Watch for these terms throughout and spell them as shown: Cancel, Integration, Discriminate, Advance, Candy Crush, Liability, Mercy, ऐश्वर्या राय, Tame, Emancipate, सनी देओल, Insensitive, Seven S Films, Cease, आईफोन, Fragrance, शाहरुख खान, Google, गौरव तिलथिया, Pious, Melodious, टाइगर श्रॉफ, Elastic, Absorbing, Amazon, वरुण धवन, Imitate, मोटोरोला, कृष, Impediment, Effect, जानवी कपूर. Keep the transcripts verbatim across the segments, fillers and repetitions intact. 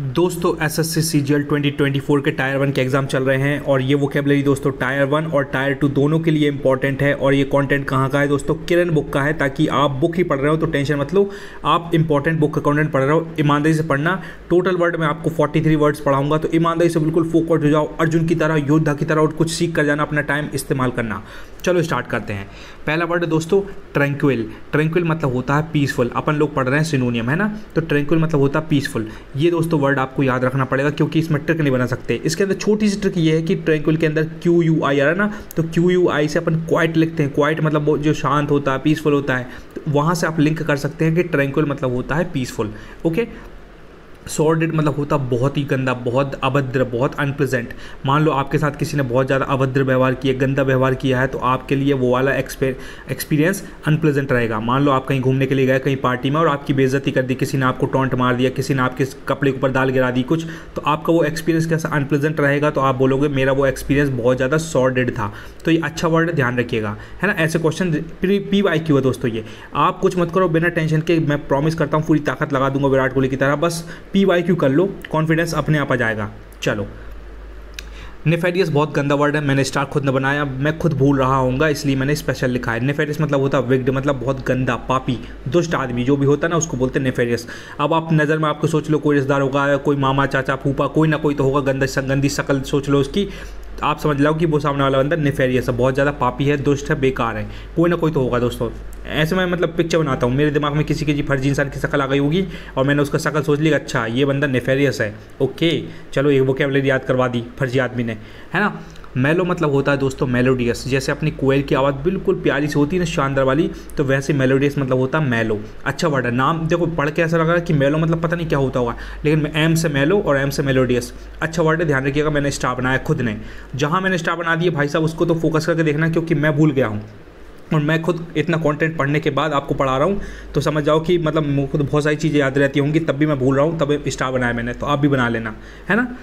दोस्तों S S C C G L twenty twenty four के tier one के exam चल रहे हैं और ये वोकेबलरी दोस्तों टायर वन और टायर टू दोनों के लिए इंपॉर्टेंट है। और ये कंटेंट कहाँ का है दोस्तों, किरण बुक का है, ताकि आप बुक ही पढ़ रहे हो तो टेंशन मत लो, आप इंपॉर्टेंट बुक का कंटेंट पढ़ रहे हो, ईमानदारी से पढ़ना। टोटल वर्ड में आपको फोर्टी थ्री वर्ड्स पढ़ाऊंगा, तो ईमानदारी से बिल्कुल फोकस्ड हो जाओ, अर्जुन की तरह, योद्धा की तरह, और कुछ सीख कर जाना, अपना टाइम इस्तेमाल करना। चलो स्टार्ट करते हैं। पहला वर्ड है दोस्तों ट्रैंक्विल। ट्रैंक्विल मतलब होता है पीसफुल, अपन लोग पढ़ रहे हैं सिनोनियम है ना, तो ट्रैंक्विल मतलब होता है पीसफुल। ये दोस्तों वर्ड आपको याद रखना पड़ेगा क्योंकि इसमें ट्रिक नहीं बना सकते। इसके अंदर छोटी सी ट्रिक ये है कि ट्रैंक्विल के अंदर क्यू यू आई आ रहा है ना, तो क्यू यू आई से अपन क्वाइट लिखते हैं, क्वाइट मतलब वो जो शांत होता है, पीसफुल होता है, तो वहाँ से आप लिंक कर सकते हैं कि ट्रैंक्विल मतलब होता है पीसफुल। ओके, सॉर्डिड मतलब होता बहुत ही गंदा, बहुत अभद्र, बहुत अनप्लेजेंट। मान लो आपके साथ किसी ने बहुत ज़्यादा अभद्र व्यवहार किया, गंदा व्यवहार किया है, तो आपके लिए वो वाला एक्सपीरियंस अनप्लेजेंट रहेगा। मान लो आप कहीं घूमने के लिए गए, कहीं पार्टी में, और आपकी बेइज्जती कर दी, किसी ने आपको टॉन्ट मार दिया, किसी ने आपके कपड़े के ऊपर दाल गिरा दी कुछ, तो आपका वो एक्सपीरियंस कैसा अनप्लेजेंट रहेगा, तो आप बोलोगे मेरा वो एक्सपीरियंस बहुत ज़्यादा सॉर्डिड था। तो ये अच्छा वर्ड है, ध्यान रखिएगा है ना। ऐसे क्वेश्चन पी वाई क्यू है दोस्तों, ये आप कुछ मत करो बिना टेंशन के, मैं प्रॉमिस करता हूँ पूरी ताकत लगा दूंगा विराट कोहली की तरह, बस पी वाई क्यू कर लो, कॉन्फिडेंस अपने आप आ जाएगा। चलो, नेफेरियस बहुत गंदा वर्ड है, मैंने स्टार खुद ने बनाया, मैं खुद भूल रहा होऊंगा इसलिए मैंने स्पेशल लिखा है। नेफेरियस मतलब होता है विग्ड, मतलब बहुत गंदा, पापी, दुष्ट आदमी, जो भी होता है ना उसको बोलते हैं नेफेरियस। अब आप नज़र में आपको सोच लो कोई रिश्तेदार होगा, कोई मामा, चाचा, फूफा, कोई ना कोई तो होगा, गंदा गंदी शक्ल सोच लो उसकी, आप समझ लाओ कि वो सामने वाला बंदा नेफेरियस है, बहुत ज़्यादा पापी है, दुष्ट है, बेकार है, कोई ना कोई तो होगा दोस्तों। ऐसे मैं मतलब पिक्चर बनाता हूँ, मेरे दिमाग में किसी किसी फर्जी इंसान की शक्ल आ गई होगी और मैंने उसका शक्ल सोच लिया, अच्छा ये बंदा नेफेरियस है, ओके। चलो एक वोकैबुलरी याद करवा दी फर्जी आदमी ने, है ना। मेलो मतलब होता है दोस्तों मेलोडियस, जैसे अपनी कोयल की आवाज़ बिल्कुल प्यारी से होती है ना, शानदार वाली, तो वैसे मेलोडियस मतलब होता है मेलो। अच्छा वर्ड है, नाम देखो पढ़ के ऐसा लग रहा है कि मेलो मतलब पता नहीं क्या होता होगा, लेकिन एम से मेलो और एम से मेलोडियस, अच्छा वर्ड है, ध्यान रखिएगा। मैंने स्टार बनाया खुद ने, जहाँ मैंने स्टार बना दिए भाई साहब उसको तो फोकस करके देखना, क्योंकि मैं भूल गया हूँ और मैं खुद इतना कंटेंट पढ़ने के बाद आपको पढ़ा रहा हूँ, तो समझ जाओ कि मतलब मुझको तो बहुत सारी चीज़ें याद रहती होंगी, तब भी मैं भूल रहा हूँ, तब स्टार बनाया मैंने, तो आप भी बना लेना है ना।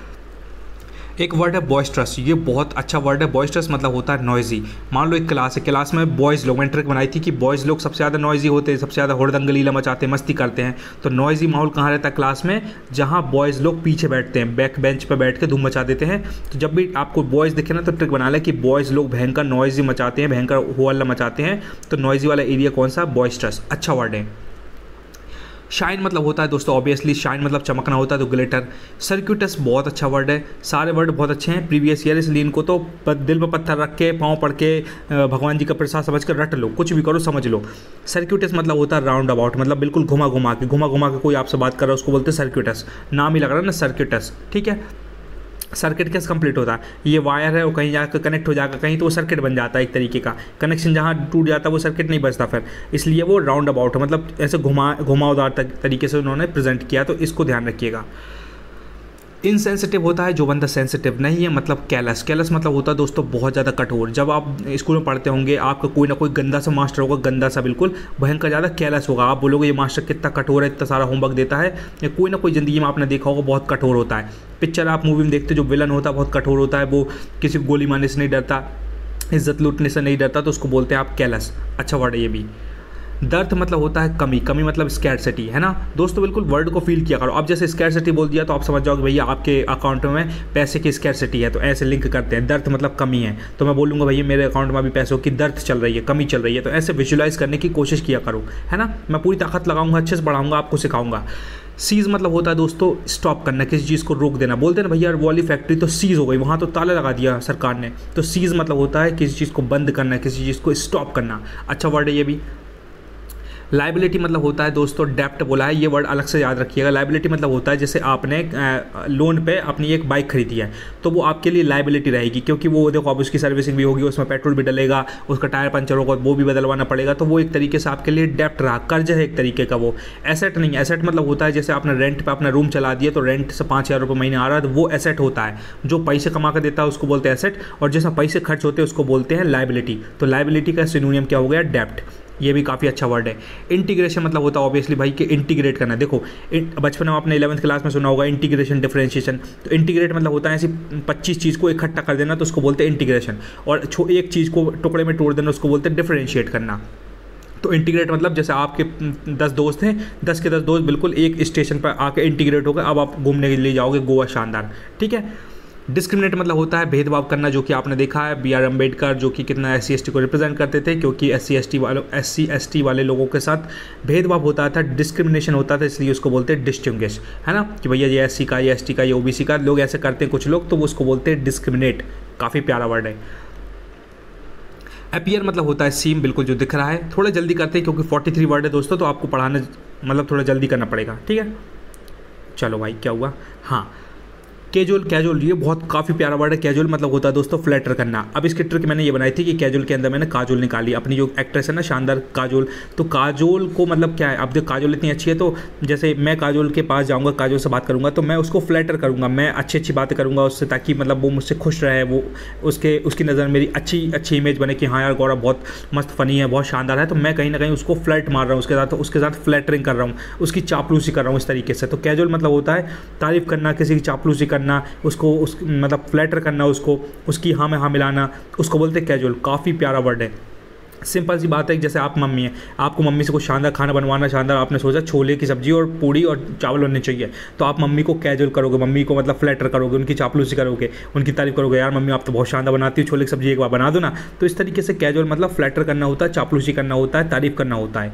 एक वर्ड है बॉइस्ट्रस, ये बहुत अच्छा वर्ड है। बॉइस्ट्रस मतलब होता है नॉइजी। मान लो एक क्लास है, क्लास में बॉयज़ लोग, मैंने ट्रिक बनाई थी कि बॉयज़ लोग सबसे ज़्यादा नॉइजी होते हैं, सबसे ज़्यादा होड़दंगलीला मचाते हैं, मस्ती करते हैं, तो नॉइजी माहौल कहाँ रहता है क्लास में, जहाँ बॉयज़ लोग पीछे बैठते हैं, बैक बेंच पर बैठ के धूम मचा देते हैं। तो जब भी आपको बॉयज़ दिखे ना तो ट्रिक बना लें कि बॉयज़ लोग भयंकर नॉइजी मचाते हैं, भयंकर हो हल्ला मचाते हैं, तो नॉइजी वाला एरिया कौन सा, बॉइस्ट्रस, अच्छा वर्ड है। शाइन मतलब होता है दोस्तों ऑब्वियसली, शाइन मतलब चमकना होता है, तो ग्लिटर। सर्क्यूटस बहुत अच्छा वर्ड है, सारे वर्ड बहुत अच्छे हैं प्रीवियस ईयर, इसलिए इनको तो दिल पर पत्थर रख के, पाँव पड़ के, भगवान जी का प्रसाद समझ कर रट लो, कुछ भी करो समझ लो। सर्क्यूटस मतलब होता है राउंड अबाउट, मतलब बिल्कुल घुमा घुमा के, घुमा घुमा के कोई आपसे बात कर रहा है उसको बोलते हैं सर्क्यूटस, नाम ही लग रहा है ना सर्क्यूटस, ठीक है। सर्किट कैसे कंप्लीट होता है, ये वायर है वो कहीं जाकर कनेक्ट हो जाएगा कहीं, तो वो सर्किट बन जाता है एक तरीके का, कनेक्शन जहाँ टूट जाता है वो सर्किट नहीं बचता फिर, इसलिए वो राउंड अबाउट मतलब ऐसे घुमा घुमावदार तरीके से उन्होंने प्रेजेंट किया, तो इसको ध्यान रखिएगा। इनसेंसिटिव होता है जो बंदा सेंसिटिव नहीं है, मतलब कैलस। कैलस मतलब होता है दोस्तों बहुत ज़्यादा कठोर। जब आप स्कूल में पढ़ते होंगे आपका कोई ना कोई गंदा सा मास्टर होगा, गंदा सा बिल्कुल भयंकर ज़्यादा कैलस होगा, आप बोलोगे ये मास्टर कितना कठोर है, इतना सारा होमवर्क देता है, या कोई ना कोई ज़िंदगी में आपने देखा होगा बहुत कठोर होता है। पिक्चर आप मूवी में देखते हो, जो विलन होता है बहुत कठोर होता है, वो किसी को गोली मारने से नहीं डरता, इज्जत लूटने से नहीं डरता, तो उसको बोलते हैं आप कैलस, अच्छा वर्ड है ये भी। दर्थ मतलब होता है कमी, कमी मतलब स्कैरसिटी, है ना दोस्तों, बिल्कुल वर्ड को फील किया करो। अब जैसे स्कैरसिटी बोल दिया तो आप समझ जाओगे भैया आपके अकाउंट में पैसे की स्कैरसिटी है, तो ऐसे लिंक करते हैं, दर्थ मतलब कमी है, तो मैं बोलूँगा भैया मेरे अकाउंट में अभी पैसों की दर्थ चल रही है, कमी चल रही है, तो ऐसे विजुलाइज करने की कोशिश किया करो, है ना। मैं पूरी ताकत लगाऊंगा, अच्छे से पढ़ाऊंगा, आपको सिखाऊंगा। सीज़ मतलब होता है दोस्तों स्टॉप करना, किसी चीज़ को रोक देना, बोलते हैं ना भैया वाली फैक्ट्री तो सीज़ हो गई, वहाँ तो ताला लगा दिया सरकार ने, तो सीज़ मतलब होता है किसी चीज़ को बंद करना, किसी चीज़ को स्टॉप करना, अच्छा वर्ड है ये भी। लाइबिलिटी मतलब होता है दोस्तों डेप्ट बोला है, ये वर्ड अलग से याद रखिएगा। लाइबिलिटी मतलब होता है जैसे आपने लोन पे अपनी एक बाइक खरीदी है तो वो आपके लिए लाइबिलिटी रहेगी, क्योंकि वो देखो अब उसकी सर्विसिंग भी होगी, उसमें पेट्रोल भी डलेगा, उसका टायर पंचर होगा वो भी बदलवाना पड़ेगा, तो वो एक तरीके से आपके लिए डेप्ट रहा, कर्ज है एक तरीके का, वो एसेट नहीं। एसेट मतलब होता है जैसे आपने रेंट पर अपना रूम चला दिया तो रेंट से पाँच हज़ार रुपये महीने आ रहा है, तो वो एसेट होता है, जो पैसे कमा कर देता है उसको बोलते हैं एसेट, और जिसमें पैसे खर्च होते हैं उसको बोलते हैं लाइबिलिटी। तो लाइबिलिटी का सिनोनियम क्या हो गया, डेप्ट, ये भी काफ़ी अच्छा वर्ड है। इंटीग्रेशन मतलब होता है ऑब्वियसली भाई कि इंटीग्रेट करना, देखो बचपन में आपने इलेवंथ क्लास में सुना होगा इंटीग्रेशन, डिफरेंशिएशन, तो इंटीग्रेट मतलब होता है ऐसी पच्चीस चीज़ को इकट्ठा कर देना, तो उसको बोलते हैं इंटीग्रेशन, और एक चीज़ को टुकड़े में तोड़ देना उसको बोलते हैं डिफरेंशिएट करना। तो इंटीग्रेट मतलब जैसे आपके दस दोस्त हैं, दस के दस दोस्त बिल्कुल एक स्टेशन पर आके इंटीग्रेट हो गए, अब आप घूमने के लिए जाओगे गोवा, शानदार। ठीक है, डिस्क्रिमिनेट मतलब होता है भेदभाव करना, जो कि आपने देखा है बी आर अम्बेडकर जो कि कितना एस सी एस टी को रिप्रेजेंट करते थे, क्योंकि एस सी एस टी वालों एस सी एस टी वाले लोगों के साथ भेदभाव होता था, डिस्क्रिमिनेशन होता था, इसलिए उसको बोलते हैं डिस्टिंग्विश, है ना, कि भैया ये एस सी का, ये एस टी का, ये ओ बी सी का, लोग ऐसे करते हैं कुछ लोग, तो उसको बोलते हैं डिस्क्रिमिनेट। काफ़ी प्यारा वर्ड है। अपीयर मतलब होता है सीम, बिल्कुल जो दिख रहा है। थोड़ा जल्दी करते हैं क्योंकि फोर्टी थ्री वर्ड है दोस्तों, तो आपको पढ़ाने मतलब थोड़ा जल्दी करना पड़ेगा। ठीक है, चलो भाई क्या हुआ। हाँ, कैजुअल, कैजुअल ये बहुत काफ़ी प्यारा वर्ड है। कैजुअल मतलब होता है दोस्तों फ्लैटर करना। अब इसकी ट्रिक मैंने ये बनाई थी कि कैजुअल के अंदर मैंने काजोल निकाली, अपनी जो एक्ट्रेस है ना शानदार काजोल, तो काजोल को मतलब क्या है, अब जो काजोल इतनी अच्छी है, तो जैसे मैं काजोल के पास जाऊँगा, काजोल से बात करूँगा, तो मैं उसको फ्लैटर करूँगा, मैं अच्छी अच्छी बातें करूँगा उससे, ताकि मतलब वो मुझसे खुश रहे, वो उसके उसकी नज़र मेरी अच्छी अच्छी इमेज बने कि हाँ यार गौरव बहुत मस्त फनी है, बहुत शानदार है। तो मैं कहीं ना कहीं उसको फ्लैट मार रहा हूँ उसके साथ, उसके साथ फ्लैटरिंग कर रहा हूँ, उसकी चापलूसी कर रहा हूँ इस तरीके से। तो कैजुअल मतलब होता है तारीफ़ करना, किसी की चापलूसी करना, उसको उस मतलब फ्लैटर करना, उसको उसकी हाँ में हाँ मिलाना, उसको बोलते हैं कैजुअल। काफ़ी प्यारा वर्ड है। सिंपल सी बात है, जैसे आप मम्मी हैं, आपको मम्मी से कुछ शानदार खाना बनवाना, शानदार आपने सोचा छोले की सब्जी और पूड़ी और चावल बनने चाहिए, तो आप मम्मी को कैजुअल करोगे, मम्मी को मतलब फ्लैटर करोगे, उनकी चापलूसी करोगे, उनकी तारीफ करोगे, यार मम्मी आप तो बहुत शानदार बनाती हो, छोले की सब्जी एक बार बना दो ना। तो इस तरीके से कैजुअल मतलब फ्लैटर करना होता है, चापलूसी करना होता है, तारीफ करना होता है।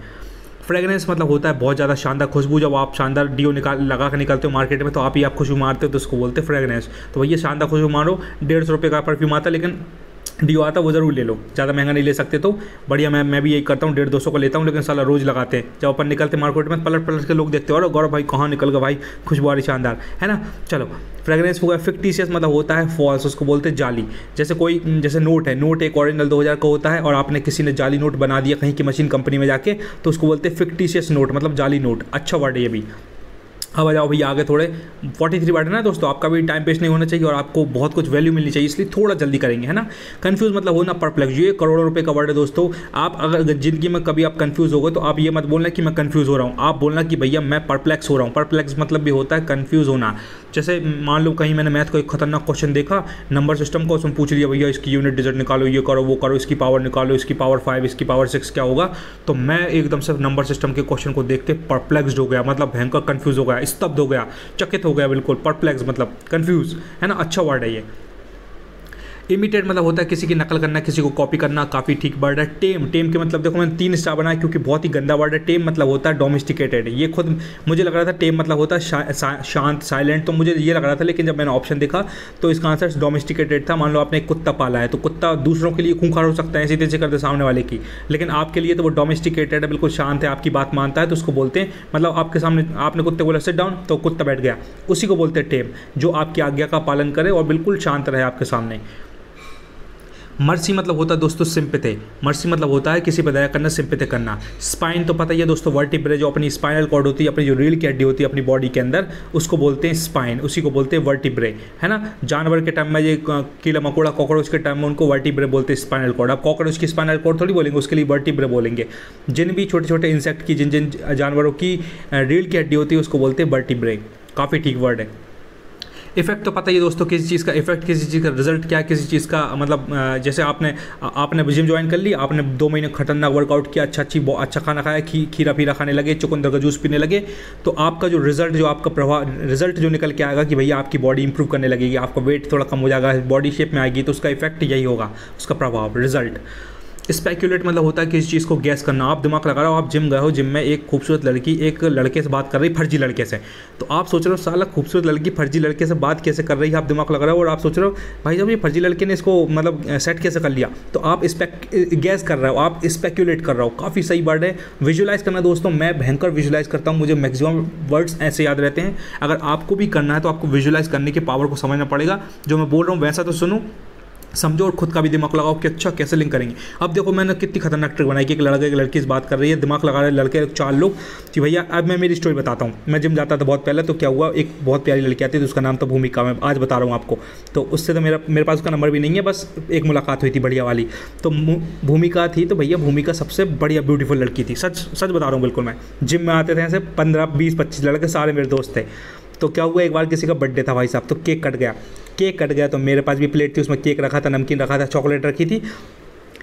फ्रेगरेंस मतलब होता है बहुत ज़्यादा शानदार खुशबू, जब आप शानदार डीओ निकाल लगा कर निकलते हो मार्केट में, तो आप ही आप खुशबू मारते हो, तो उसको बोलते हैं फ्रेगरेंस। तो भैया शानदार खुशबू मारो, डेढ़ सौ रुपये का परफ्यूम आता है, लेकिन डीओ आता वो ज़रूर ले लो, ज़्यादा महंगा नहीं ले सकते। तो बढ़िया, मैं मैं भी यही करता हूँ, डेढ़ दो सौ का लेता हूँ, लेकिन साला रोज़ लगाते हैं, जब अपन निकलते मार्केट में पलट पलट के लोग देखते हो, और गौरव भाई कहाँ निकल गया भाई, खुशबू आ रही शानदार, है ना। चलो फ्रेगरेंस हुआ। फिक्टिशियस मतलब होता है फॉल्स, उसको बोलते हैं जाली। जैसे कोई जैसे नोट है, नोट एक ओरिजिनल दो हज़ार का होता है, और आपने किसी ने जाली नोट बना दिया कहीं की मशीन कंपनी में जाके, तो उसको बोलते हैं फिक्टिशियस नोट, मतलब जाली नोट। अच्छा वर्ड है ये भी। अब आ जाओ भैया आगे थोड़े, फोर्टी थ्री वर्ड है ना दोस्तों, आपका भी टाइम वेस्ट नहीं होना चाहिए और आपको बहुत कुछ वैल्यू मिलनी चाहिए, इसलिए थोड़ा जल्दी करेंगे, है ना। कंफ्यूज मतलब होना परप्लेक्स, ये करोड़ों रुपए का वर्ड है दोस्तों। आप अगर ज़िंदगी में कभी आप कंफ्यूज हो गए, तो आप ये मत बोलना कि मैं कंफ्यूज हो रहा हूँ, आप बोलना कि भैया मैं परप्लेक्स हो रहा हूँ। परप्लेक्स मतलब भी होता है कन्फ्यूज़ होना। जैसे मान लो कहीं मैंने मैथ को एक खतरनाक क्वेश्चन देखा नंबर सिस्टम को, उसमें पूछ लिया भैया इसकी यूनिट डिजिट निकालो, ये करो वो करो, इसकी पावर निकालो, इसकी पावर फाइव, इसकी पावर सिक्स क्या होगा। तो मैं एकदम से नंबर सिस्टम के क्वेश्चन को देख के परप्लेक्सड हो गया, मतलब भयंकर कन्फ्यूज हो गया, स्तब्ध हो गया, चकित हो गया, बिल्कुल। परप्लेक्स मतलब कंफ्यूज, है ना, अच्छा वर्ड है ये। इमिटेट मतलब होता है किसी की नकल करना, किसी को कॉपी करना, काफ़ी ठीक वर्ड है। टेम, टेम के मतलब देखो मैंने तीन स्टार बनाया क्योंकि बहुत ही गंदा वर्ड है। टेम मतलब होता है डोमेस्टिकेटेड। ये खुद मुझे लग रहा था टेम मतलब होता है शा, शा, शांत, साइलेंट, तो मुझे ये लग रहा था, लेकिन जब मैंने ऑप्शन देखा तो इसका आंसर डोमेस्टिकेटेड था। मान लो आपने एक कुत्ता पाला है, तो कुत्ता दूसरों के लिए खूंखार हो सकता है, ऐसी तेजी करते सामने वाले की, लेकिन आपके लिए तो वो डोमेस्टिकेटेड है, बिल्कुल शांत है, आपकी बात मानता है, तो उसको बोलते हैं मतलब आपके सामने आपने कुत्ते बोला सिट डाउन, तो कुत्ता बैठ गया, उसी को बोलते हैं टेम, जो आपकी आज्ञा का पालन करे और बिल्कुल शांत रहे आपके सामने। मर्सी मतलब होता है दोस्तों सिंपैथी। मर्सी मतलब होता है किसी पर दया करना, सिंपैथी करना। स्पाइन तो पता ही है दोस्तों, वर्टिब्रा जो अपनी स्पाइनल कॉर्ड होती है, अपनी जो रीढ़ की हड्डी होती है अपनी बॉडी के अंदर, उसको बोलते हैं स्पाइन, उसी को बोलते हैं वर्टिब्रा, है ना। जानवर के टाइम में ये कीड़ा मकोड़ा कॉकरोच के टाइम में उनको वर्टिब्रा बोलते हैं, स्पाइनल कॉर्ड। अब कॉकरोच की स्पाइनल कॉर्ड थोड़ी बोलेंगे, उसके लिए वर्टिब्रा बोलेंगे। जिन भी छोटे छोटे इंसेक्ट की, जिन जिन जानवरों की रीढ़ की हड्डी होती है, उसको बोलते हैं वर्टिब्रा। काफ़ी ठीक वर्ड है। इफेक्ट तो पता ही दोस्तों किसी चीज़ का इफेक्ट, किसी चीज़ का रिजल्ट क्या है, किसी चीज़ का मतलब जैसे आपने आपने जिम ज्वाइन कर ली, आपने दो महीने खतरनाक वर्कआउट किया, अच्छा अच्छी अच्छा खाना खाया, खी खीरा पीरा खाने लगे, चुकंदर का जूस पीने लगे, तो आपका जो रिजल्ट जो आपका प्रभाव रिजल्ट जो निकल के आएगा कि भैया आपकी बॉडी इंप्रूव करने लगेगी, आपका वेट थोड़ा कम हो जाएगा, बॉडी शेप में आएगी, तो उसका इफेक्ट यही होगा, उसका प्रभाव, रिजल्ट। स्पेक्यूलेट मतलब होता है किसी चीज़ को गैस करना। आप दिमाग लगा रहे हो, आप जिम गए हो, जिम में एक खूबसूरत लड़की एक लड़के से बात कर रही, फर्जी लड़के से, तो आप सोच रहे हो साला खूबसूरत लड़की फर्जी लड़के से बात कैसे कर रही है, आप दिमाग लगा रहे हो, और आप सोच रहे हो भाई जब ये फर्जी लड़के ने इसको मतलब सेट कैसे कर लिया, तो आप स्पेक गैस कर रहे हो, आप स्पेक्यूलेट कर रहे हो। काफ़ी सही वर्ड है। विजुलाइज़ करना दोस्तों, मैं भयंकर विजुलाइज़ करता हूँ, मुझे मैक्सिमम वर्ड्स ऐसे याद रहते हैं। अगर आपको भी करना है तो आपको विजुलाइज़ करने के पावर को समझना पड़ेगा। जो मैं बोल रहा हूँ वैसा तो सुनो, समझो, और खुद का भी दिमाग लगाओ कि अच्छा कैसे लिंक करेंगे। अब देखो मैंने कितनी खतरनाक ट्रिक बनाई कि एक लड़के एक लड़की से बात कर रही है, दिमाग लगा रहे लड़के चार लोग कि भैया अब मैं मेरी स्टोरी बताता हूँ। मैं जिम जाता था बहुत पहले, तो क्या हुआ, एक बहुत प्यारी लड़की आती थी, उसका नाम तो भूमिका, मैं आज बता रहा हूँ आपको। तो उससे तो मेरा मेरे पास उसका नंबर भी नहीं है, बस एक मुलाकात हुई थी बढ़िया वाली, तो भूमिका थी, तो भैया भूमिका सबसे बढ़िया ब्यूटीफुल लड़की थी, सच सच बता रहा हूँ बिल्कुल। मैं जिम में आते थे ऐसे पंद्रह बीस पच्चीस लड़के, सारे मेरे दोस्त थे। तो क्या हुआ, एक बार किसी का बर्थडे था भाई साहब, तो केक कट गया, केक कट गया तो मेरे पास भी प्लेट थी, उसमें केक रखा था, नमकीन रखा था, चॉकलेट रखी थी,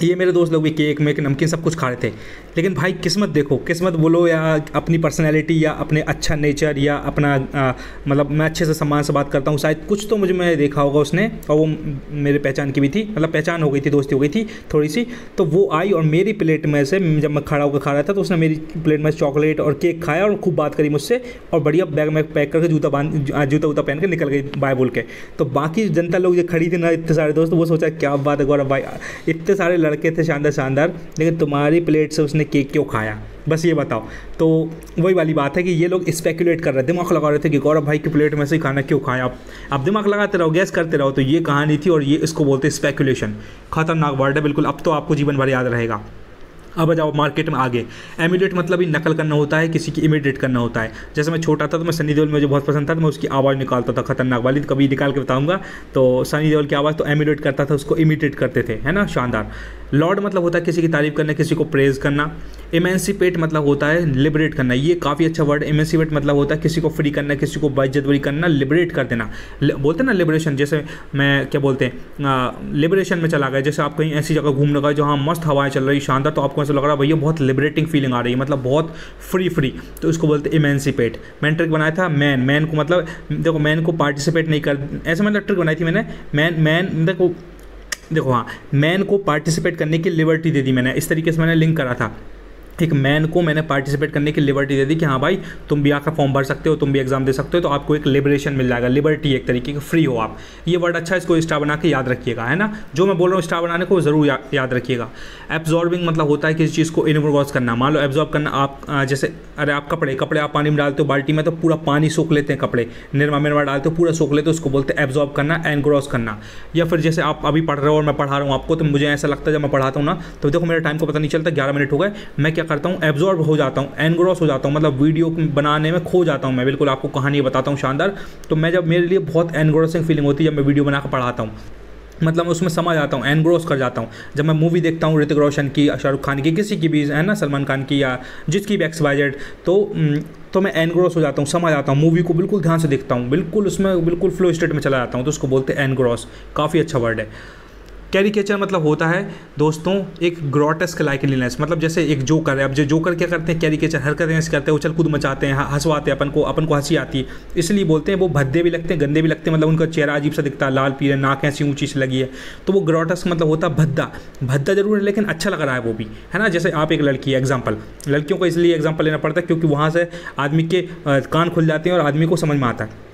ये मेरे दोस्त लोग भी केक मेक नमकीन सब कुछ खा रहे थे, लेकिन भाई किस्मत देखो, किस्मत बोलो या अपनी पर्सनैलिटी या अपने अच्छा नेचर या अपना आ, मतलब मैं अच्छे से सम्मान से बात करता हूँ, शायद कुछ तो मुझे मैं देखा होगा उसने, और वो मेरे पहचान की भी थी, मतलब पहचान हो गई थी, दोस्ती हो गई थी थोड़ी सी। तो वो आई और मेरी प्लेट में से, जब मैं खड़ा होकर खा रहा था तो उसने मेरी प्लेट में चॉकलेट और केक खाया और खूब बात करी मुझसे, और बढ़िया बैग मैग पैक करके जूता बांध जूता वूता पहन के निकल गई बाय बोल के। तो बाकी जनता लोग जो खड़ी थी ना, इतने सारे दोस्त, वो सोचा क्या बात है गौरव भाई, इतने सारे लड़के थे शानदार शानदार, लेकिन तुम्हारी प्लेट से उसने केक क्यों खाया, बस ये बताओ। तो वही वाली बात है कि ये लोग स्पेकुलेट कर रहे थे, दिमाग लगा रहे थे कि गौरव भाई की प्लेट में से खाना क्यों खाया। आप आप दिमाग लगाते रहो, गैस करते रहो। तो ये कहानी थी और ये इसको बोलते हैं स्पेकुलेशन। खतरनाक वर्ड है बिल्कुल, अब तो आपको जीवन भर याद रहेगा। अब जाओ मार्केट में आगे। एमुलेट मतलब ही नकल करना होता है, किसी की इमिटेट करना होता है। जैसे मैं छोटा था तो मैं सनी देओल मुझे बहुत पसंद था, तो मैं उसकी आवाज़ निकालता था खतरनाक वाली, कभी निकाल के बताऊंगा। तो सनी देओल की आवाज़ तो एमुलेट करता था, उसको इमिटेट करते थे, है ना, शानदार। लॉर्ड मतलब होता है किसी की तारीफ़ करना, किसी को प्रेज़ करना। इमेंसिपेट मतलब होता है लिबरेट करना, ये काफ़ी अच्छा वर्ड। इमेंसिपेट मतलब होता है किसी को फ्री करना, किसी को बेइज्जती करना, लिबरेट कर देना। बोलते हैं ना लिबरेशन, जैसे मैं क्या बोलते हैं लिबरेशन में चला गया। जैसे आप कहीं ऐसी जगह घूमने गए जहाँ मस्त हवाएं चल रही शानदार, तो आपको ऐसा लग रहा है भैया बहुत लिबरेटिंग फीलिंग आ रही है, मतलब बहुत फ्री फ्री, तो इसको बोलते हैं इमेंसिपेट। मैंने ट्रिक बनाया था मैन मैन को, मतलब देखो मैन को पार्टिसिपेट नहीं कर, ऐसे मतलब ट्रिक बनाई थी मैंने। मैन मैन देखो देखो हाँ, मैन को पार्टिसिपेट करने की लिबर्टी दे दी मैंने, इस तरीके से मैंने लिंक करा था। एक मैन को मैंने पार्टिसिपेट करने की लिबर्टी दे दी कि हाँ भाई तुम भी आकर फॉर्म भर सकते हो, तुम भी एग्जाम दे सकते हो, तो आपको एक लिबरेशन मिल जाएगा, लिबर्टी एक तरीके की, फ्री हो आप। ये वर्ड अच्छा है, इसको स्टार बना के याद रखिएगा, है ना। जो मैं बोल रहा हूँ स्टार बनाने को ज़रूर या, याद रखिएगा। एब्जॉर्बिंग मतलब होता है किसी चीज़ को इनवॉर्स करना। मान लो एब्जॉर्ब करना, आप जैसे अरे आप कपड़े कपड़े आप पानी में डालते हो बाल्टी में, तो पूरा पानी सोख लेते हैं, कपड़े निरमा मिनवा डालते हो पूरा सोख लेते हो, उसको बोलते हैं एब्जॉर्ब करना, एनग्रॉस करना। या फिर जैसे आप अभी पढ़ रहे हो और मैं पढ़ा रहा हूँ आपको, तो मुझे ऐसा लगता है जब मैं पढ़ाता हूँ ना, तो देखो मेरा टाइम को पता नहीं चलता, ग्यारह मिनट हो गए, मैं करता हूँ एब्जॉर्ब हो जाता हूँ, एनग्रॉस हो जाता हूँ, मतलब वीडियो बनाने में खो जाता हूँ मैं, बिल्कुल आपको कहानी बताता हूँ शानदार। तो मैं जब, मेरे लिए बहुत एनग्रॉसिंग फीलिंग होती है जब मैं वीडियो बनाकर पढ़ाता हूँ, मतलब मैं उसमें समा जाता हूँ, एनग्रोस कर जाता हूँ। जब मैं मूवी देखता हूँ ऋतिक रोशन की, शाहरुख खान की, किसी की भी, है ना, सलमान खान की या जिसकी भी एक्स वाई जेड, तो तो मैं एनग्रोस हो जाता हूँ, समा जाता हूँ, मूवी को बिल्कुल ध्यान से देखता हूँ, बिल्कुल उसमें बिल्कुल फ्लो स्टेट में चला जाता हूँ, तो उसको बोलते हैं एनग्रोस। काफ़ी अच्छा वर्ड है। कैरिकेचर मतलब होता है दोस्तों एक ग्रोटेस्क लाइकलीनेस, मतलब जैसे एक जोकर है, अब जो जोकर क्या करते हैं कैरिकेचर हरकतें ऐसे करते हैं, उछल कूद मचाते हैं, हंसवाते हैं अपन को, अपन को हंसी आती है, इसलिए बोलते हैं। वो भद्दे भी लगते हैं, गंदे भी लगते हैं, मतलब उनका चेहरा अजीब सा दिखता है, लाल पीले, नाक ऐसी ऊँची सी लगी है, तो वो ग्रोटेस्क मतलब होता है भद्दा। भद्दा जरूर है लेकिन अच्छा लग रहा है वो भी, है ना। जैसे आप एक लड़की, एग्जाम्पल लड़कियों को इसलिए एग्जाम्पल लेना पड़ता है क्योंकि वहाँ से आदमी के कान खुल जाते हैं और आदमी को समझ में आता है।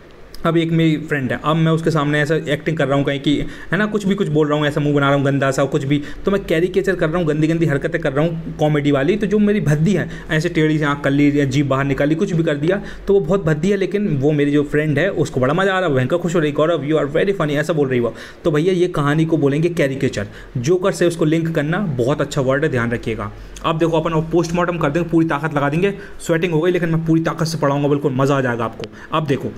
अब एक मेरी फ्रेंड है, अब मैं उसके सामने ऐसा एक्टिंग कर रहा हूँ कहीं की, है ना, कुछ भी कुछ बोल रहा हूँ, ऐसा मुंह बना रहा हूँ गंदा सा कुछ भी, तो मैं कैरिकेचर कर रहा हूँ, गंदी गंदी हरकतें कर रहा हूँ कॉमेडी वाली। तो जो मेरी भद्दी है, ऐसे टेढ़ी से आँख कर ली या जीभ बाहर निकाली, कुछ भी कर दिया, तो वो बहुत भद्दी है, लेकिन वो मेरी जो फ्रेंड है उसको बड़ा मज़ा आ रहा है, भयंकर खुश हो रही, Gaurav you are very funny, ऐसा बोल रही हो। तो भैया ये कहानी को बोलेंगे कैरिकेचर, जोकर से उसको लिंक करना, बहुत अच्छा वर्ड है, ध्यान रखिएगा। अब देखो अपन पोस्टमार्टम कर देंगे, पूरी ताकत लगा देंगे, स्वेटिंग हो गई लेकिन मैं पूरी ताकत से पढ़ाऊँगा, बिल्कुल मज़ा आ जाएगा आपको। अब देखो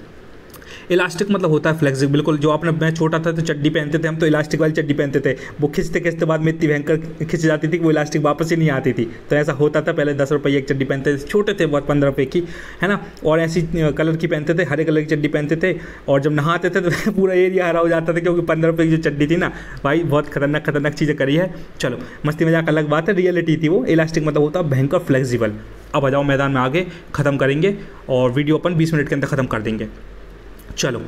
इलास्टिक मतलब होता है फ्लेक्सिबल, बिल्कुल जो आपने, मैं छोटा था तो चड्डी पहनते थे हम, तो इलास्टिक वाली चड्डी पहनते थे, वो खींचते खींचते बाद में इतनी भयंकर खींच जाती थी कि वो इलास्टिक वापस ही नहीं आती थी, तो ऐसा होता था। पहले दस रुपये एक चड्डी पहनते थे, छोटे थे बहुत, पंद्रह रुपये की, है ना, और ऐसी कलर की पहनते थे, हरे कलर की चड्डी पहनते थे, और जब नहाते थे तो पूरा एरिया हरा हो जाता था क्योंकि पंद्रह रुपये की जो चड्डी थी ना भाई, बहुत खतरनाक खतरनाक चीज़ें करी है। चलो मस्ती मजाक अलग बात है, रियलिटी थी वो। इलास्टिक मतलब होता है भयंकर फ्लेक्सिबल। अब आ जाओ मैदान में, आगे ख़त्म करेंगे और वीडियो अपन बीस मिनट के अंदर ख़त्म कर देंगे। चलो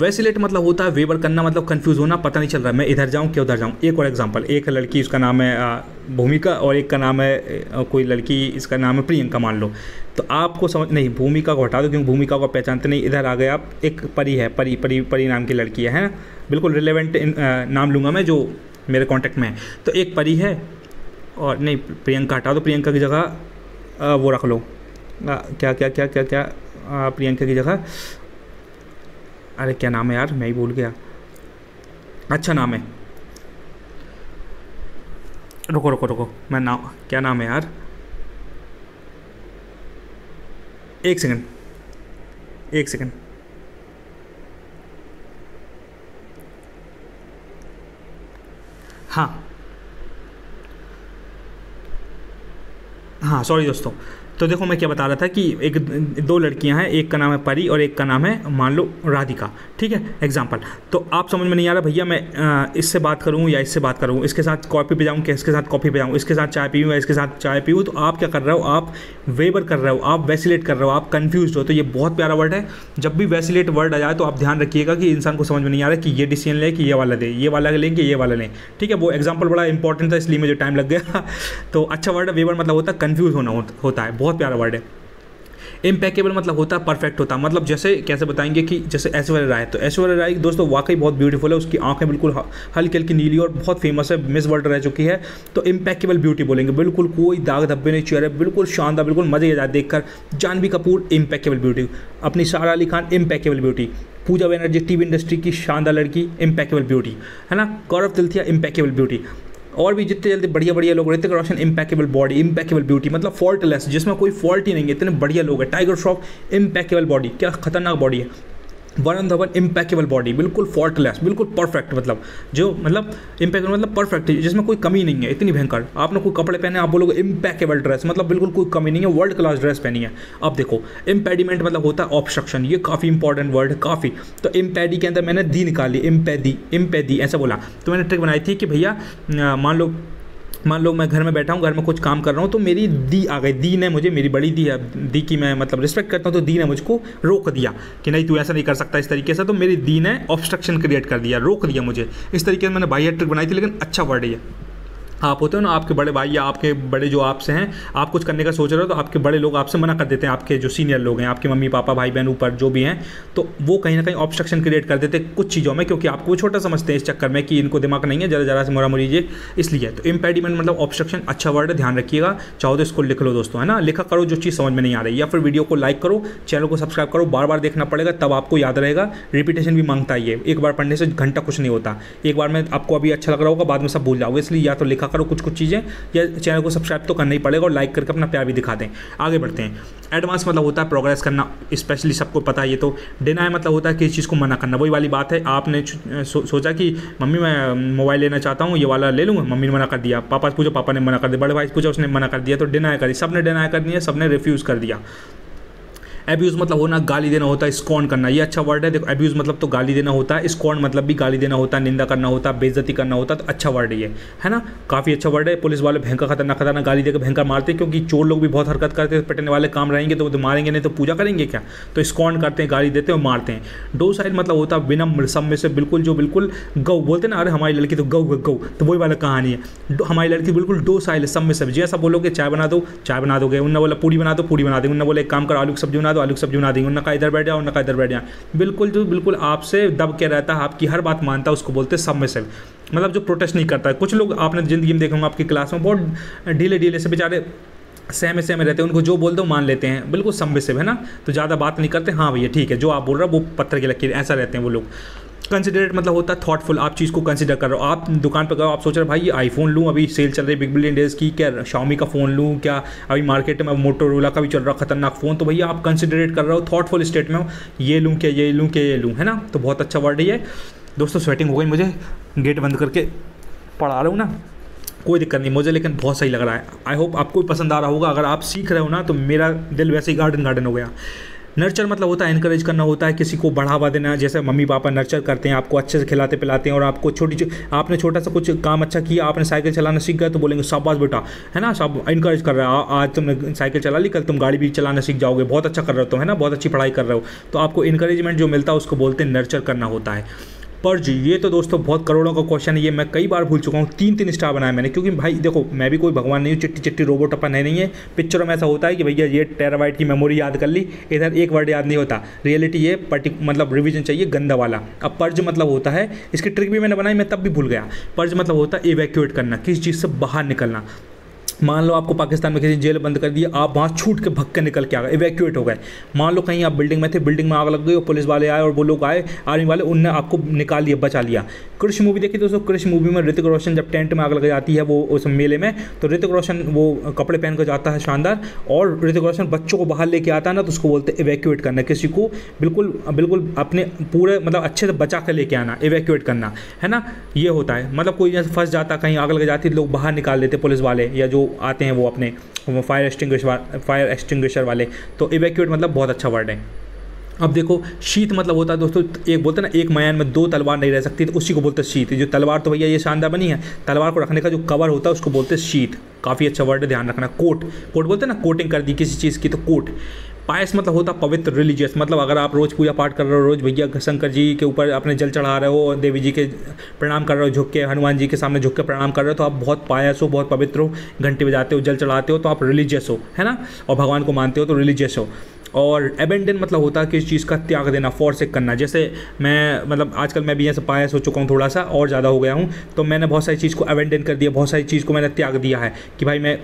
वेसिलेट मतलब होता है वेवर करना, मतलब कंफ्यूज होना, पता नहीं चल रहा मैं इधर जाऊँ क्या उधर जाऊँ। एक और एग्जांपल, एक लड़की, उसका नाम है भूमिका, और एक का नाम है कोई लड़की, इसका नाम है प्रियंका मान लो, तो आपको समझ नहीं, भूमिका को हटा दो क्योंकि भूमिका को पहचानते नहीं, इधर आ गए आप, एक परी है, परी परी परी नाम की लड़की है, है ना, बिल्कुल रिलेवेंट नाम लूँगा मैं जो मेरे कॉन्टैक्ट में है। तो एक परी है और नहीं, प्रियंका हटा दो, प्रियंका की जगह वो रख लो, क्या क्या क्या क्या क्या प्रियंका की जगह, अरे क्या नाम है यार, मैं ही भूल गया, अच्छा नाम है, रुको रुको रुको मैं नाम, क्या नाम है यार, एक सेकंड एक सेकंड, हाँ हाँ सॉरी दोस्तों। तो देखो मैं क्या बता रहा था कि एक दो लड़कियां हैं, एक का नाम है परी और एक का नाम है मान लो राधिका, ठीक है एग्जांपल। तो आप समझ में नहीं आ रहा भैया मैं इससे बात करूं या इससे बात करूं, इसके साथ कॉफ़ी पे जाऊं क्या इसके साथ कॉफ़ी पे जाऊं, इसके साथ चाय पीऊँ या इसके साथ चाय पीऊँ, तो आप क्या कर रहे हो, आप वेबर कर रहे हो, आप वैसिलेट कर रहे हो, आप कन्फ्यूज हो। तो ये बहुत प्यारा वर्ड है, जब भी वैसिलेट वर्ड आ जाए तो आप ध्यान रखिएगा कि इंसान को समझ में नहीं आ रहा है कि ये डिसीजन लें कि ये वाला दें, ये वाला लें कि ये वाला लें, ठीक है। वो एग्जाम्पल बड़ा इंपॉर्टेंट था इसलिए मुझे टाइम लग गया। तो अच्छा वर्ड है वेबर, मतलब होता है कन्फ्यूज होना होता है, बहुत प्यारा वर्ड है। इम्पेकेबल मतलब होता है परफेक्ट होता है, मतलब जैसे कैसे बताएंगे कि जैसे ऐश्वर्या राय, तो ऐश्वर्या राय दोस्तों वाकई बहुत ब्यूटीफुल है, उसकी आंखें बिल्कुल हल्की हल्की नीली और बहुत फेमस है, मिस वर्ल्ड रह चुकी है। तो इम्पेकेबल ब्यूटी बोलेंगे, बिल्कुल कोई दाग धब्बे नहीं, चेहरे बिल्कुल शानदार, बिल्कुल मजे आ जाए देखकर। जानवी कपूर इम्पेकेबल ब्यूटी, अपनी Sara Ali Khan impeccable beauty, Pooja Banerjee TV industry की शानदार लड़की इम्पेकेबल ब्यूटी, है ना, गौरव तिलथिया इम्पेकेबल ब्यूटी, और भी जितने जल्दी बढ़िया बढ़िया लोग। Hrithik Roshan impeccable body, impeccable beauty, मतलब फॉल्टलेस, जिसमें कोई फॉल्ट ही नहीं है, इतने बढ़िया लोग हैं। टाइगर श्रॉफ इम्पेकेबल बॉडी, क्या खतरनाक बॉडी है। वरुण धवन इम्पेकेबल बॉडी, बिल्कुल फॉल्टलेस, बिल्कुल परफेक्ट, मतलब जो मतलब इम्पेकेबल मतलब परफेक्ट, जिसमें कोई कमी नहीं है, इतनी भयंकर। आपने कोई कपड़े पहने आप बोलोगे इम्पेकेबल ड्रेस, मतलब बिल्कुल कोई कमी नहीं है, वर्ल्ड क्लास ड्रेस पहनी है। अब देखो इम्पेडिमेंट मतलब होता है ऑब्स्ट्रक्शन, ये काफ़ी इंपॉर्टेंट वर्ड है काफ़ी। तो इम्पेडी के अंदर मैंने दी निकाली, इम्पेदी इम्पेदी ऐसा बोला। तो मैंने ट्रिक बनाई थी कि भैया मान लो मान लो मैं घर में बैठा हूँ, घर में कुछ काम कर रहा हूँ, तो मेरी दी आ गई, दी ने मुझे, मेरी बड़ी दी है, दी की मैं मतलब रिस्पेक्ट करता हूँ, तो दी ने मुझको रोक दिया कि नहीं तू ऐसा नहीं कर सकता इस तरीके से। तो मेरी दी ने ऑब्स्ट्रक्शन क्रिएट कर दिया, रोक दिया मुझे, इस तरीके से मैंने बाह्य ट्रिक बनाई थी। लेकिन अच्छा वर्ड है, आप होते हो ना आपके बड़े भाई या आपके बड़े जो आपसे हैं, आप कुछ करने का सोच रहे हो तो आपके बड़े लोग आपसे मना कर देते हैं, आपके जो सीनियर लोग हैं, आपके मम्मी पापा भाई बहन ऊपर जो भी हैं, तो वो कहीं ना कहीं ऑब्स्ट्रक्शन क्रिएट कर देते हैं कुछ चीज़ों में, क्योंकि आपको छोटा समझते हैं इस चक्कर में कि इनको दिमाग नहीं है, ज़रा ज़रा से मोरा मोरीजिए, इसलिए। तो इम्पेडिमेंट मतलब ऑब्स्ट्रक्शन, अच्छा वर्ड है, ध्यान रखिएगा। चाहो तो इसको लिख लो दोस्तों, है ना, लिखा करो जो चीज़ समझ में नहीं आ रही, या फिर वीडियो को लाइक करो, चैनल को सब्सक्राइब करो, बार बार देखना पड़ेगा तब आपको याद रहेगा। रिपीटेशन भी मांगता है ये, एक बार पढ़ने से घंटा कुछ नहीं होता, एक बार में आपको अभी अच्छा लग रहा होगा बाद में सब भूल जाओगे, इसलिए या तो लिखा करो कुछ कुछ चीज़ें, या चैनल को सब्सक्राइब तो करना ही पड़ेगा, और लाइक करके अपना प्यार भी दिखा दें। आगे बढ़ते हैं। एडवांस मतलब होता है प्रोग्रेस करना, स्पेशली सबको पता है ये। तो डिनाय मतलब होता है किसी चीज़ को मना करना, वही वाली बात है। आपने सो, सोचा कि मम्मी मैं मोबाइल लेना चाहता हूँ, ये वाला ले लूँगा, मम्मी ने मना कर दिया, पापा से पूछो, पापा ने मना कर दिया, बड़े भाई से पूछो, उसने मना कर दिया, तो डिनाय करी, सब ने डिनाय कर दिया, सब ने रिफ्यूज़ कर दिया। एब्यूज़ मतलब होना, गाली देना होता है, स्कॉन करना, ये अच्छा वर्ड है। देखो एब्यूज़ मतलब तो गाली देना होता है, स्कॉन मतलब भी गाली देना होता है, निंदा करना होता है, बेइज्जती करना होता है, तो अच्छा वर्ड है ये, है ना, काफ़ी अच्छा वर्ड है। पुलिस वाले भयंकर खतरनाक खतरनाक गाली देकर भयंकर मारते हैं, क्योंकि चोर लोग भी बहुत हरकत करते हैं, पिटने वाले काम रहेंगे तो वो मारेंगे नहीं तो पूजा करेंगे क्या, तो स्कॉन करते हैं, गाली देते हैं और मारते हैं। डोसाइल मतलब होता है विनम्र, सब में से बिल्कुल जो बिल्कुल गऊ बोलते ना, अरे हमारी लड़की तो गऊ गऊ, तो वही वाला कहानी है, हमारी लड़की बिल्कुल डोसाइल है, सब में सब, जैसा बोलोगे चाय बना दो चाय बना दोगे, उन्होंने बोला पूरी बना दो पूरी बना देंगे, उन्होंने बोला एक काम करो आलू की सब्जी बना दो आलू की सब्जी बना देंगे, उन्होंने कहा इधर बैठ जाओ उन्होंने कहा इधर बैठ जाए, बिल्कुल जो बिल्कुल आपसे दब के रहता है, आपकी हर बात मानता है, उसको बोलते हैं सबमिसिव, मतलब जो प्रोटेस्ट नहीं करता है। कुछ लोग आपने जिंदगी में देखा होगा आपकी क्लास में, बहुत ढीले ढीले से बेचारे सहमे सहमे रहते हैं, उनको जो बोल दो मान लेते हैं, बिल्कुल सबमिसिव, है ना, तो ज़्यादा बात नहीं करते, हाँ भैया ठीक है जो आप बोल रहे हो वो पत्थर की लकीर, ऐसा रहते हैं वो लोग। कंसिडरेट मतलब होता है थॉटफुल, आप चीज़ को कंसिडर कर रहे हो, आप दुकान पर गए आप सोच रहे हो भाई ये आईफोन लूँ, अभी सेल चल रही बिग बिलियन डेज की, क्या शाओमी का फ़ोन लूँ, क्या अभी मार्केट में मोटोरोला का भी चल रहा खतरनाक फ़ोन, तो भैया आप कंसिडरेट कर रहे हो, थॉटफुल स्टेट में हो, ये लूँ क्या ये लूँ क्या ये लूँ, है ना, तो बहुत अच्छा वर्ड है दोस्तों। स्वेटिंग हो गई मुझे, गेट बंद करके पढ़ा रहा हूँ ना, कोई दिक्कत नहीं मुझे, लेकिन बहुत सही लग रहा है। आई होप आपको भी पसंद आ रहा होगा, अगर आप सीख रहे हो ना तो मेरा दिल वैसे ही गार्डन गार्डन हो गया। नर्चर मतलब होता है इनकरेज करना होता है, किसी को बढ़ावा देना, जैसे मम्मी पापा नर्चर करते हैं आपको, अच्छे से खिलाते पिलाते हैं, और आपको छोटी आपने छोटा सा कुछ काम अच्छा किया, आपने साइकिल चलाना सीख गए तो बोलेंगे शाबाश बेटा, है ना, सब इनकरेज कर रहे हो, आज तुमने साइकिल चला ली कल तुम गाड़ी भी चलाना सीख जाओगे, बहुत अच्छा कर रहे हो, है ना, बहुत अच्छी पढ़ाई कर रहे हो, तो आपको इनकरेजमेंट जो मिलता है उसको बोलते हैं नर्चर करना होता है। पर्ज ये तो दोस्तों बहुत करोड़ों का क्वेश्चन है, ये मैं कई बार भूल चुका हूँ, तीन तीन स्टार बनाया मैंने, क्योंकि भाई देखो मैं भी कोई भगवान नहीं हूँ, चिट्टी चिट्टी रोबोट अपन है नहीं है, पिक्चरों में ऐसा होता है कि भैया ये टेराबाइट की मेमोरी याद कर ली, इधर एक वर्ड याद नहीं होता, रियलिटी ये पर्टिक मतलब रिविजन चाहिए गंदा वाला। अब पर्ज मतलब होता है, इसकी ट्रिक भी मैंने बनाई मैं तब भी भूल गया, पर्ज मतलब होता है इवैक्यूएट करना, किसी चीज़ से बाहर निकलना, मान लो आपको पाकिस्तान में किसी जेल बंद कर दिया, आप वहाँ छूट के भग के निकल के आ गए, इवैक्यूएट हो गए। मान लो कहीं आप बिल्डिंग में थे, बिल्डिंग में आग लग गई और पुलिस वाले आए और वो लोग आए आर्मी वाले, उनने आपको निकाल लिया बचा लिया। कृष मूवी देखी दोस्तों, कृष मूवी में ऋतिक रोशन जब टेंट में आग लग जाती है वो उस मेले में, तो ऋतिक रोशन वो कपड़े पहन कर जाता है शानदार, और ऋतिक रोशन बच्चों को बाहर लेके आता है ना, तो उसको बोलते हैं इवैक्यूएट करना, किसी को बिल्कुल बिल्कुल अपने पूरे मतलब अच्छे से बचा कर लेके आना, इवैक्यूएट करना, है ना, ये होता है। मतलब कोई जैसे फंस जाता, कहीं आग लग जाती, लोग बाहर निकाल लेते पुलिस वाले या जो आते हैं वो अपने फायर एक्सटिंग्विश फायर एक्सटिंग्विशर वाले। तो इवैक्यूएट मतलब बहुत अच्छा वर्ड है। अब देखो शीथ मतलब होता है दोस्तों, एक बोलते हैं ना एक मयान में दो तलवार नहीं रह सकती, तो उसी को बोलते हैं शीथ। जो तलवार तो भैया ये शानदार बनी है, तलवार को रखने का जो कवर होता है उसको बोलते हैं शीथ। काफ़ी अच्छा वर्ड है, ध्यान रखना। कोट, कोट बोलते हैं ना कोटिंग कर दी किसी चीज़ की, तो कोट। पायस मतलब होता पवित्र, रिलीजियस मतलब अगर आप रोज़ पूजा पाठ कर रहे हो, रोज़ भैया शंकर जी के ऊपर अपने जल चढ़ा रहे हो, देवी जी के प्रणाम कर रहे हो झुक के, हनुमान जी के सामने झुक के प्रणाम कर रहे हो, तो आप बहुत पायस हो, बहुत पवित्र हो, घंटी बजाते हो, जल चढ़ाते हो, तो आप रिलीजियस हो, है ना, और भगवान को मानते हो तो रिलीजियस हो। और एबेंडन मतलब होता है कि इस चीज़ का त्याग देना, फोरसेक करना। जैसे मैं मतलब आजकल मैं भी यहाँ से पायस हो चुका हूँ, थोड़ा सा और ज़्यादा हो गया हूँ, तो मैंने बहुत सारी चीज़ को एबेंडन कर दिया, बहुत सारी चीज़ को मैंने त्याग दिया है कि भाई मैं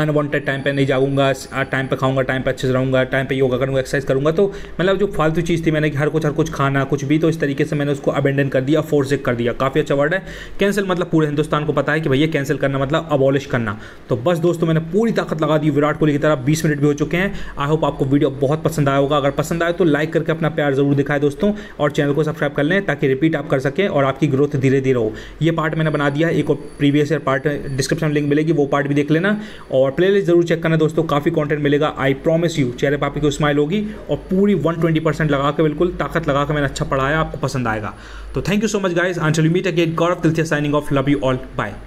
अनवांटेड टाइम पे नहीं जाऊँगा, टाइम पे खाऊंगा, टाइम पे अच्छे से रहूँगा, टाइम पे योगा करूँगा, एक्सरसाइज करूँगा। तो मतलब जो फालतू चीज़ थी मैंने हर कुछ हर कुछ खाना कुछ भी, तो इस तरीके से मैंने उसको अबेंडन कर दिया, फोर्सिक कर दिया। काफ़ी अच्छा वर्ड है। कैंसिल मतलब पूरे हिंदुस्तान को पता है कि भैया कैंसिल करना मतलब अबॉलिश करना। तो बस दोस्तों मैंने पूरी ताकत लगा दी विराट कोहली की तरह, बीस मिनट भी हो चुके हैं। आई होप आपको वीडियो बहुत पसंद आया होगा। अगर पसंद आए तो लाइक करके अपना प्यार जरूर दिखाएं दोस्तों, और चैनल को सब्सक्राइब कर लें ताकि रिपीट आप कर सकें और आपकी ग्रोथ धीरे धीरे हो। ये पार्ट मैंने बना दिया है, एक और previous year part description link मिलेगी, वो पार्ट भी देख लेना और प्लेलिस्ट जरूर चेक करना दोस्तों, काफ़ी कंटेंट मिलेगा। आई प्रॉमिस यू चेहरे पर आपकी स्माइल होगी और पूरी एक सौ बीस परसेंट लगा के, बिल्कुल ताकत लगा के मैंने अच्छा पढ़ाया, आपको पसंद आएगा। तो thank you so much guys, until we meet again, god of तिल्थिया signing off, love you all, bye.